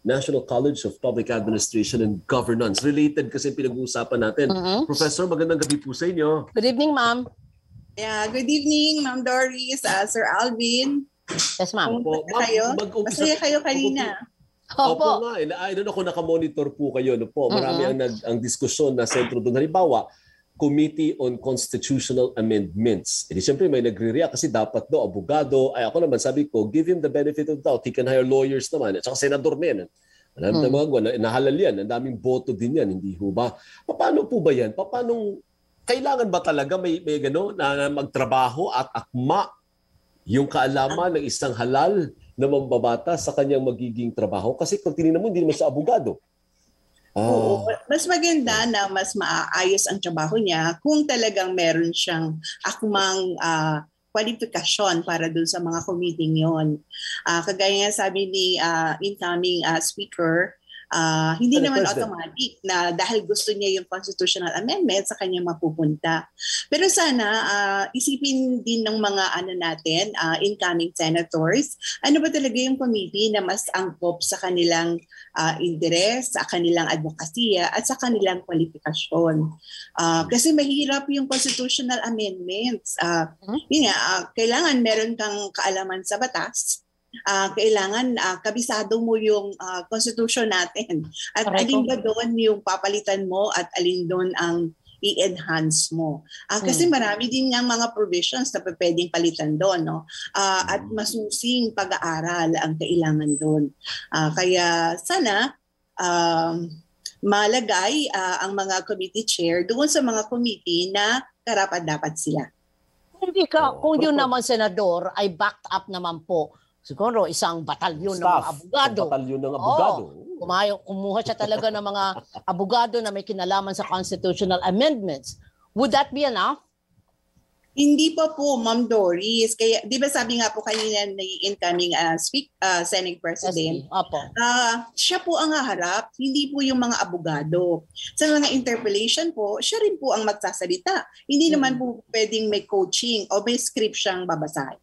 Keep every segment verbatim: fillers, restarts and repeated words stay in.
National College of Public Administration and Governance. Related kasi pinag-uusapan natin. Mm-hmm. Professor, magandang gabi po sa inyo. Good evening, ma'am. Yeah, good evening, Ma'am Doris, uh, Sir Alvin. Yes, ma'am. Opo, ma'am, masaya kayo kanina. Opo. Opo nga. I don't know kung nakamonitor po kayo. No po. Marami mm-hmm. ang, nag, ang diskusyon na sentro doon. Halimbawa, Committee on Constitutional Amendments. E di siyempre may nagre-react kasi dapat do abogado. Ay ako naman sabi ko, give him the benefit of doubt. He can hire lawyers naman. At saka senador na yan. Alam hmm. na mga gawa, nahalal yan. Ang daming boto din yan. Hindi ho ba? Paano po ba yan? Paano, kailangan ba talaga may, may gano na magtrabaho at akma yung kaalaman ng isang halal na mambabata sa kanyang magiging trabaho? Kasi kung tinignan mo, hindi naman sa abogado. Oh. Oo, mas maganda na mas maayos ang trabaho niya kung talagang meron siyang akmang uh, kwalifikasyon para dun sa mga committee yon. Uh, kagaya nga sabi ni uh, incoming uh, speaker, uh, hindi ano naman person? Automatic na dahil gusto niya yung constitutional amendment sa kanya mapupunta. Pero sana uh, isipin din ng mga ano natin, uh, incoming senators, ano ba talaga yung committee na mas angkop sa kanilang Uh, interes, sa kanilang advokasya at sa kanilang kwalifikasyon. Uh, kasi mahirap yung constitutional amendments. Uh, yun nga, uh, kailangan meron kang kaalaman sa batas. Uh, kailangan uh, kabisado mo yung uh, constitution natin. At Pareko. Alin ba doon yung papalitan mo at alin doon ang i-enhance mo. Uh, kasi hmm. marami din nga mga provisions na pwedeng palitan doon. No? Uh, at masusing pag-aaral ang kailangan doon. Uh, kaya sana uh, malagay uh, ang mga committee chair doon sa mga committee na karapat-dapat sila. Kung, ikaw, kung yun naman, Senador, ay backed up naman po. Siguro isang batalyon ng mga abogado. Batalyon ng abogado. Kumayo, kumuha siya talaga ng mga abogado na may kinalaman sa constitutional amendments. Would that be enough? Hindi pa po, Ma'am Doris. Kaya, di ba sabi nga po kanina na incoming uh, speak, uh, Senate President? Opo. Uh, siya po ang haharap, hindi po yung mga abogado. Sa mga interpellation po, siya rin po ang magsasalita. Hindi hmm. naman po pwedeng may coaching o may script siyang babasahin.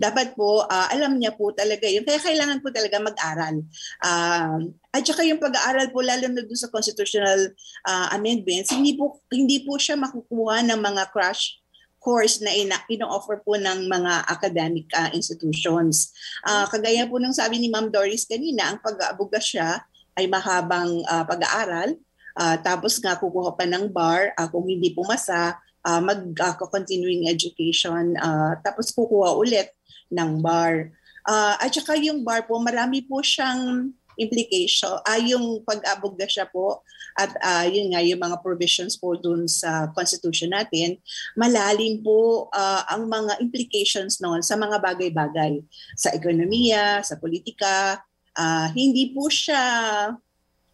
Dapat po, uh, alam niya po talaga yun. Kaya kailangan po talaga mag-aral. Uh, at saka yung pag-aaral po, lalo na doon sa constitutional uh, amendments, hindi po, hindi po siya makukuha ng mga crash course na ina- ino-offer po ng mga academic uh, institutions. Uh, kagaya po ng sabi ni Ma'am Doris kanina, ang pag-aabuga siya ay mahabang uh, pag-aaral. Uh, tapos nga kukuha pa ng bar, uh, kung hindi pumasa, Uh, mag-continuing uh, education, uh, tapos kukuha ulit ng bar. Uh, at saka yung bar po, marami po siyang implication. Uh, yung pag-abogda siya po at uh, yun nga, yung mga provisions po dun sa constitution natin, malalim po uh, ang mga implications noon sa mga bagay-bagay. Sa ekonomiya, sa politika. Uh, hindi po siya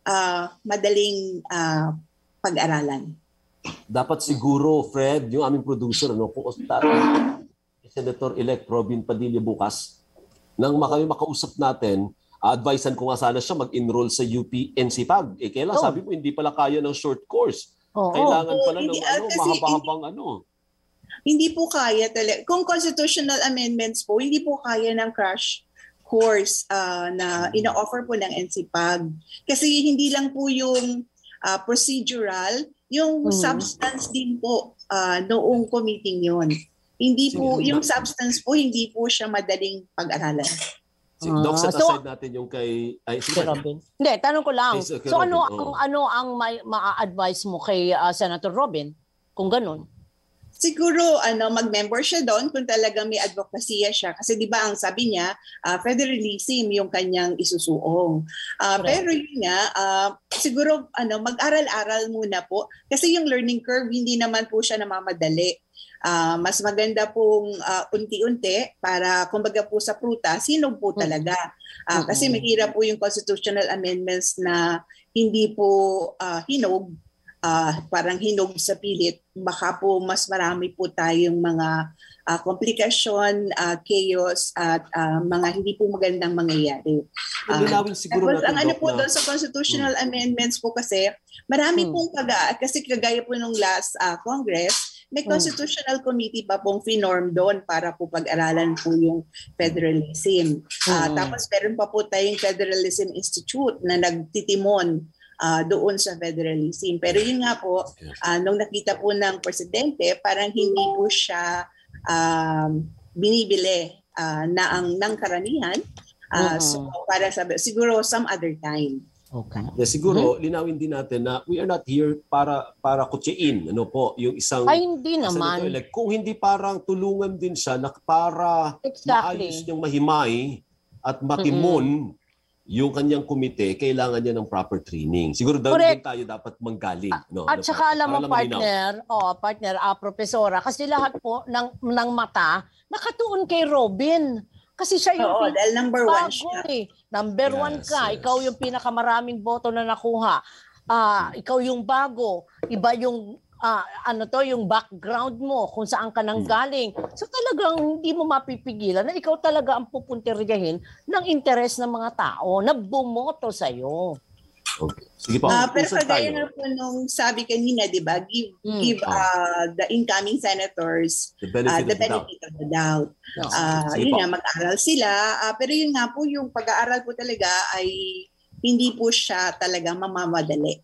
uh, madaling uh, pag-aralan. Dapat siguro, Fred, yung aming producer, ano, kung Senator-elect Robin Padilla bukas, nang kami makausap natin, advisean ko nga sana siya mag-enroll sa U P N C P A G. Eh, kailan, oh. sabi mo, hindi pala kaya ng short course. Oh, Kailangan oh. pala oh, ng ano, mahaba-habang ano. Hindi po kaya talaga. Kung constitutional amendments po, hindi po kaya ng crash course uh, na ino-offer po ng N C P A G. Kasi hindi lang po yung uh, procedural, yung hmm. substance din po uh, noong committing yon. Hindi po, Sige, yung na. substance po, hindi po siya madaling pag-aralan. Sige, Doc, set aside so, natin yung kay... Ay, si Robin. Hindi, tanong ko lang. Yes, okay, so Robin, ano, oh. ang, ano ang ma-advise mo kay uh, Senator Robin kung ganun? Siguro ano mag-member siya doon kung talagang may advocacy siya kasi 'di ba ang sabi niya uh, federalism yung kanyang isusuong. Uh, pero yun nga uh, siguro ano mag-aral-aral muna po kasi yung learning curve hindi naman po siya namamadali. Uh, mas maganda pong uh, unti-unti para kumbaga po sa prutas, sinog po talaga. Uh, kasi mahirap po yung constitutional amendments na hindi po uh, hinog. Uh, parang hinog sa pilit, baka po mas marami po tayong mga uh, komplikasyon, uh, chaos, at uh, mga hindi po magandang mangyayari. Uh, Tapos ang ano po doon sa constitutional hmm. amendments po kasi, marami hmm. pong kaga, kasi kagaya po nung last uh, Congress, May Constitutional Committee pa pong finorm doon para po pag-aralan po yung federalism. Uh, tapos meron pa po tayong Federalism Institute na nagtitimon uh, doon sa federalism. Pero yun nga po, uh, nung nakita po ng presidente, parang hindi po siya uh, binibili uh, na ang ng karamihan. Uh, so para sabi, siguro some other time. Okay. Yeah, siguro mm-hmm. linawin din natin na we are not here para para kutsein ano po yung isang ay hindi naman nito, like, kung hindi parang tulungan din siya na para exactly. maayos niyang mahimay at matimon mm-hmm. yung kanyang komite, kailangan niya ng proper training. Siguro doon tayo dapat manggaling. No, at ano saka alam mo, partner, oh, partner, ah, profesora, kasi lahat po ng, ng mata nakatuon kay Robin. Kasi siya yung Oo, dahil number one siya. Eh. Number yes, one ka, yes. ikaw yung pinakamaraming boto na nakuha. Uh, ikaw yung bago, iba yung uh, ano to, yung background mo, kung saan ka nang galing. So talagang hindi mo mapipigilan na ikaw talaga ang pupunteriyahin ng interes ng mga tao na bumoto sa iyo. Okay. Sige pa. Uh, pero kagaya na po nung sabi kanina, di ba? Give, mm. give uh, the incoming senators the benefit, uh, the benefit of the doubt. Of the doubt. Uh, yun nga, mag-aral sila. Uh, pero yun nga po, yung pag-aaral po talaga ay hindi po siya talaga mamamadali.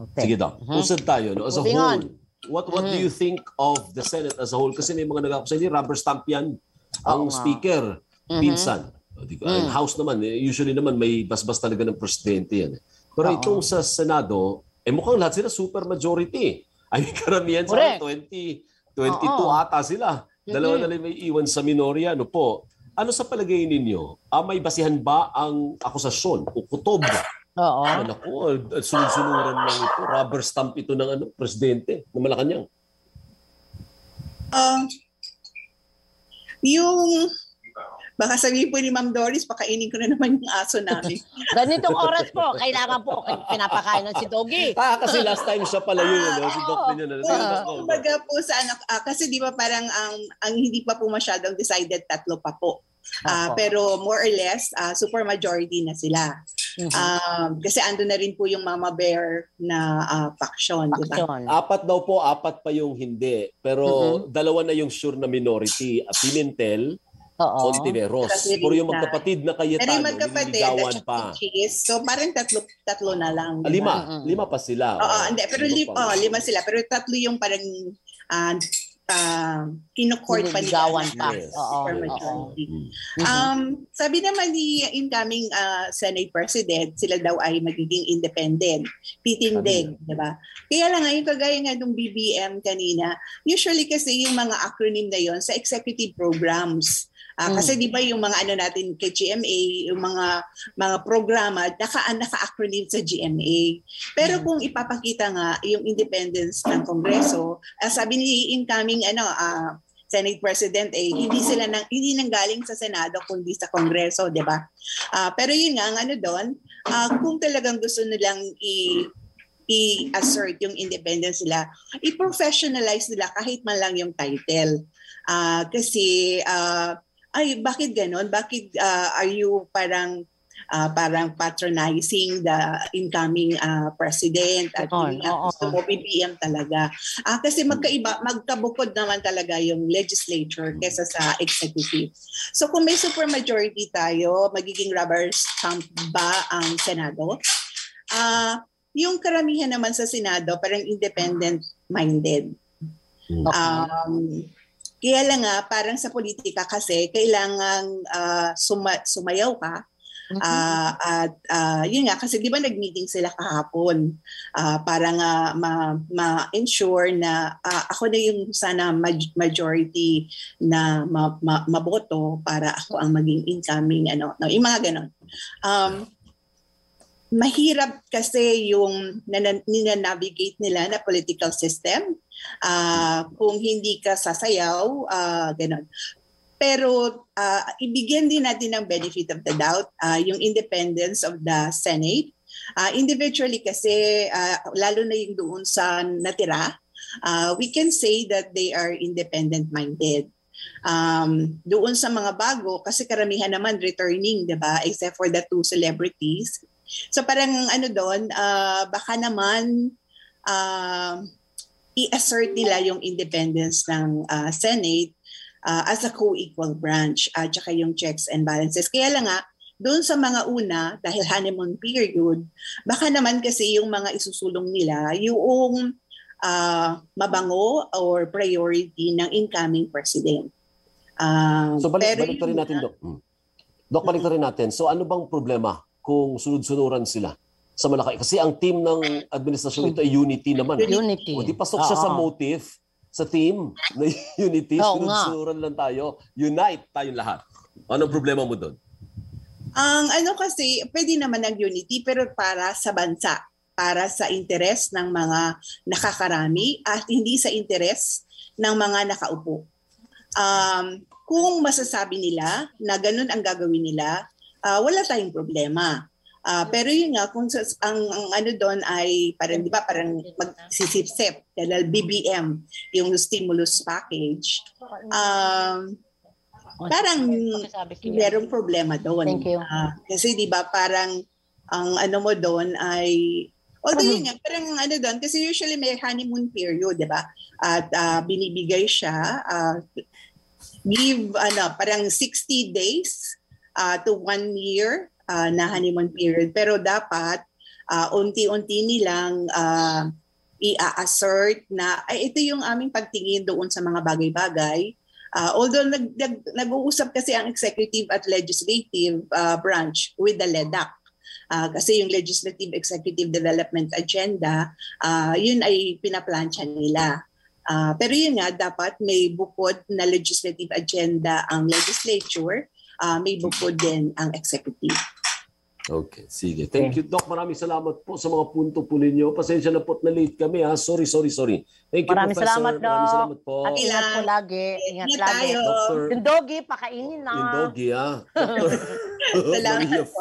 Okay. Sige daw. Uh-huh. Usad tayo. No? As Moving a whole, on. what what mm. do you think of the Senate as a whole? Kasi may mga nag-aapos, hindi rubber stamp yan ang oh, speaker, uh-huh. pinsan. Mm. House naman, usually naman may bas-bas talaga ng presidente yan. Pero Oo. itong sa Senado, eh mukhang lahat sila super majority. Ay karamihan sa twenty, twenty-two Oo. ata sila. Dalawa na lang may iwan sa minorya. Ano po? Ano sa palagay ninyo? Ah, may basihan ba ang akusasyon o kutob? Oo. Ah, naku, sunod-sunuran lang ito. Rubber stamp ito ng ano, presidente ng Malacanang. Uh, yung... Baka sabihin po ni Ma'am Doris, pakainin ko na naman yung aso namin. Ganitong oras po, kailangan po pinapakain ng si Doggy. Ah, kasi last time siya pala yun, ah, no? Si Doggy niya na. Kumbaga uh, po sa anak, uh, kasi di ba parang ang, ang hindi pa po masyadong decided, tatlo pa po. Uh, pero more or less, uh, super majority na sila. Mm-hmm. Um, kasi ando na rin po yung Mama Bear na uh, faction, di ba? Apat daw po, apat pa yung hindi. Pero mm-hmm. dalawa na yung sure na minority. Uh, Pimentel, Conti de Ros. Pero yung magkapatid na Kayetano, niligawan pa. So parang tatlo, tatlo na lang. Ah, lima. Mm-hmm. Lima pa sila. Oo, hindi. Pero lima, pa. Oh, lima sila. Pero tatlo yung parang uh, uh, kinukord pa nila. Niligawan pa. Yes. Oo. Mm-hmm. um, sabi naman ni incoming uh, Senate President, sila daw ay magiging independent. Titindig. Diba? Kaya lang nga, yung kagaya nga nung B B M kanina, usually kasi yung mga acronym na yon sa executive programs. Uh, kasi mm. di ba yung mga ano natin kay G M A, yung mga mga programa, nakaan naka-acronym sa G M A. Pero kung ipapakita nga yung independence ng Kongreso, uh, sabi ni incoming ano, uh, Senate President, eh, hindi sila nang, hindi nanggaling sa Senado kundi sa Kongreso, di ba? Uh, pero yun nga, ang ano doon, uh, kung talagang gusto nilang i- i-assert yung independence nila, i-professionalize nila kahit man lang yung title. Uh, kasi... Uh, ay bakit ganon? Bakit uh, are you parang uh, parang patronizing the incoming uh, president at yung gusto mo B B M talaga? Uh, kasi magkaiba, magkabukod naman talaga yung legislature kesa sa executive. So kung may supermajority tayo, magiging rubber stamp ba ang Senado? Uh, yung karamihan naman sa Senado parang independent-minded. Um Kaya lang nga, parang sa politika kasi, kailangan uh, suma- sumayaw ka. Mm-hmm. Uh, at uh, yun nga, kasi di ba nag-meeting sila kahapon uh, para nga ma- ma-ensure na uh, ako na yung sana ma- majority na ma- ma- maboto para ako ang maging incoming, ano, no, yung mga ganon. Um, mahirap kasi yung nan- ninanavigate nila na political system. Uh, kung hindi ka sasayaw, uh, ganun. Pero uh, ibigyan din natin ng benefit of the doubt, uh, yung independence of the Senate. Uh, individually kasi, uh, lalo na yung doon sa natira, uh, we can say that they are independent-minded. Um, doon sa mga bago, kasi karamihan naman returning, diba? Except for the two celebrities. So parang ano doon, uh, baka naman... Uh, i-assert nila yung independence ng uh, Senate uh, as a co-equal branch at uh, saka yung checks and balances. Kaya lang nga, doon sa mga una, dahil honeymoon period, baka naman kasi yung mga isusulong nila, yung uh, mabango or priority ng incoming president. Uh, so balik, balik rin natin, Dok. Hmm. Dok, balik rin natin. So ano bang problema kung sunod-sunuran sila sa Malacay? Kasi ang team ng administrasyon ito ay unity naman. Unity. O di pasok siya sa motive, sa team na unity. Oo, sunod-sunuran lang tayo. Unite tayong lahat. Anong problema mo doon? Ang um, ano kasi, pwede naman ang unity pero para sa bansa, para sa interes ng mga nakakarami at hindi sa interes ng mga nakaupo. Um, kung masasabi nila na ganun ang gagawin nila, uh, wala tayong problema. Uh, pero yun nga, kung sa, ang, ang ano doon ay parang, di ba, parang magsisip-sip, dahil B B M, yung stimulus package, um, parang merong problema doon. Uh, kasi di ba parang ang ano mo doon ay although uh-huh. yun nga, parang ano doon kasi usually may honeymoon period, di ba? At uh, binibigay siya uh, give ano parang sixty days uh, to one year uh, na honeymoon period, pero dapat uh, unti-unti nilang uh, i-assert na ay, ito yung aming pagtingin doon sa mga bagay-bagay. Uh, although nag, nag, nag-uusap kasi ang executive at legislative uh, branch with the LEDAC. Uh, kasi yung legislative executive development agenda, uh, yun ay pinaplansya nila. Uh, pero yun nga, dapat may bukod na legislative agenda ang legislature, uh, may bukod din ang executive. Okay, sige. Thank you, Doc. Maraming salamat po sa mga punto po ninyo. Pasensya na po at na-late kami. Ha? Sorry, sorry, sorry. Thank you, Maraming Professor. Salamat, Maraming salamat po. At ingat po lagi. Ingat Ina lagi. Doctor... Yung doggy, pakainin na. Yung doggy, ha? Salamat po.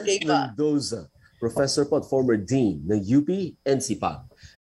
Okay, Mendoza, Professor po at former Dean ng U P N C P A G.